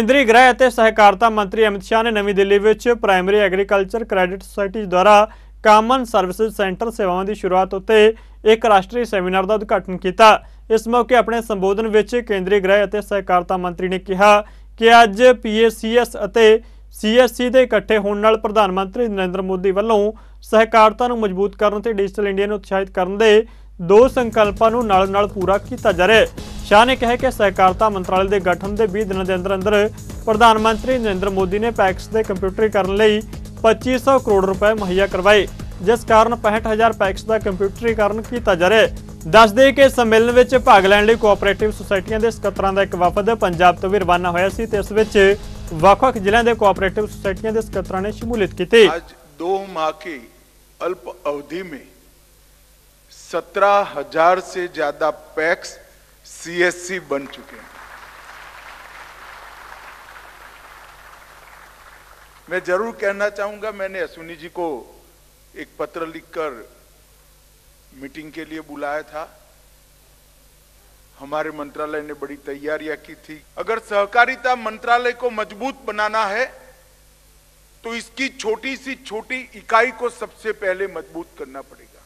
केंद्रीय गृह और सहकारिता मंत्री अमित शाह ने नवीं Delhi primary agricultural credit societies द्वारा ਕਾਮਨ सर्विस सेंटर सेवावां की शुरुआत उत्ते एक राष्ट्रीय सैमीनार का उद्घाटन किया। इस मौके अपने संबोधन विच केंद्रीय गृह और सहकारिता मंत्री ने कहा कि अज PACS अते CSC के इकट्ठे होने नाल प्रधानमंत्री नरेंद्र मोदी वालों सहकारिता नूं मजबूत करन ते डिजिटल इंडिया नूं उत्साहित करन दे दो संकल्पां नूं नाल नाल पूरा किया जा रिहा है। शाह ने कहा कि सहकारिता मंत्रालय के गठन के 20 दिनों के अंदर अंदर प्रधानमंत्री नरेंद्र मोदी ने पैक्स के कंप्यूटरीकरण लई 2500 करोड़ रुपए मुहैया करवाए, जिस कारण 65,000 पैक्स का कंप्यूटरीकरण किया जा रहा है। दस दे कि सम्मेलन में भाग लेने लिए कोऑपरेटिव सोसाइटियां के सकत्तरां का एक वफद पंजाब तो भी रवाना होया सी ते इस विच वख-वख जिलों के कोऑपरेटिव सोसाइटियां के सकत्तरां ने शमूलियत की। आज 2 माह की अल्प अवधि में 17,000 से ज्यादा पैक्स CSC बन चुके हैं। मैं जरूर कहना चाहूंगा, मैंने अश्विनी जी को एक पत्र लिखकर मीटिंग के लिए बुलाया था। हमारे मंत्रालय ने बड़ी तैयारियां की थी। अगर सहकारिता मंत्रालय को मजबूत बनाना है तो इसकी छोटी सी छोटी इकाई को सबसे पहले मजबूत करना पड़ेगा।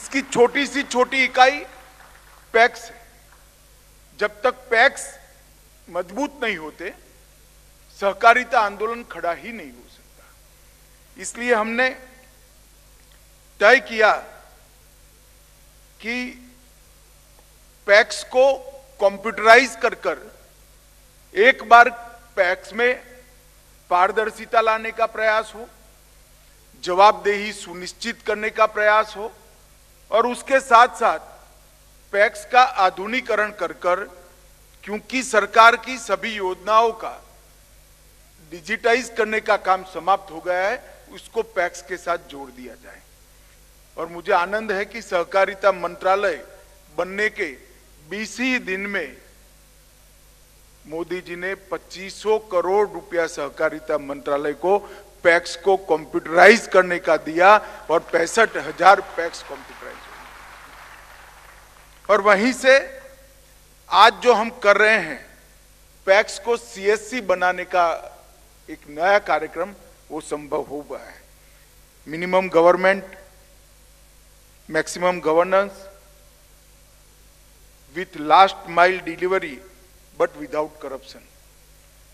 इसकी छोटी सी छोटी इकाई पैक्स है। जब तक पैक्स मजबूत नहीं होते सहकारिता आंदोलन खड़ा ही नहीं हो सकता। इसलिए हमने तय किया कि पैक्स को कंप्यूटराइज कर कर एक बार पैक्स में पारदर्शिता लाने का प्रयास हो, जवाबदेही सुनिश्चित करने का प्रयास हो और उसके साथ साथ पैक्स का आधुनिकीकरण कर कर, क्योंकि सरकार की सभी योजनाओं का डिजिटाइज करने का काम समाप्त हो गया है, उसको पैक्स के साथ जोड़ दिया जाए। और मुझे आनंद है कि सहकारिता मंत्रालय बनने के 20 ही दिन में मोदी जी ने 2500 करोड़ रुपया सहकारिता मंत्रालय को पैक्स को कंप्यूटराइज करने का दिया और 65,000 पैक्स कंप्यूटराइज हुए। और वहीं से आज जो हम कर रहे हैं पैक्स को CSC बनाने का एक नया कार्यक्रम वो संभव हो हुआ है। Minimum government, maximum governance with last mile delivery but without corruption,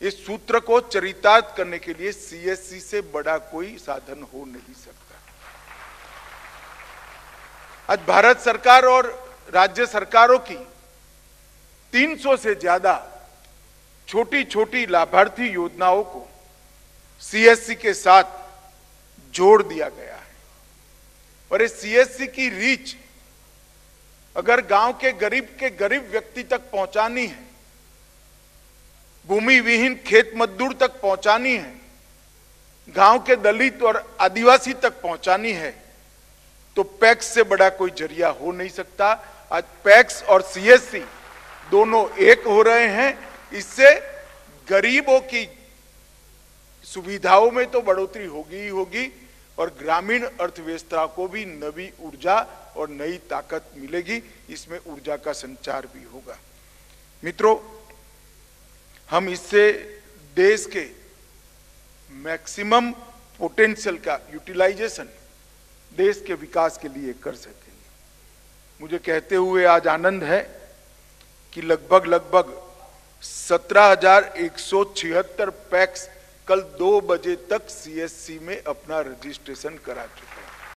इस सूत्र को चरितार्थ करने के लिए CSC से बड़ा कोई साधन हो नहीं सकता। आज भारत सरकार और राज्य सरकारों की 300 से ज्यादा छोटी छोटी लाभार्थी योजनाओं को CSC के साथ जोड़ दिया गया है। और इस CSC की रीच अगर गांव के गरीब व्यक्ति तक पहुंचानी है, भूमि विहीन खेत मजदूर तक पहुंचानी है, गांव के दलित और आदिवासी तक पहुंचानी है तो पैक्स से बड़ा कोई जरिया हो नहीं सकता। आज पैक्स और CSC दोनों एक हो रहे हैं। इससे गरीबों की सुविधाओं में तो बढ़ोतरी होगी ही होगी और ग्रामीण अर्थव्यवस्था को भी नई ऊर्जा और नई ताकत मिलेगी। इसमें ऊर्जा का संचार भी होगा। मित्रों, हम इससे देश के मैक्सिमम पोटेंशियल का यूटिलाइजेशन देश के विकास के लिए कर सकेंगे। मुझे कहते हुए आज आनंद है कि लगभग 17,176 पैक्स कल 2 बजे तक CSC में अपना रजिस्ट्रेशन करा चुके हैं।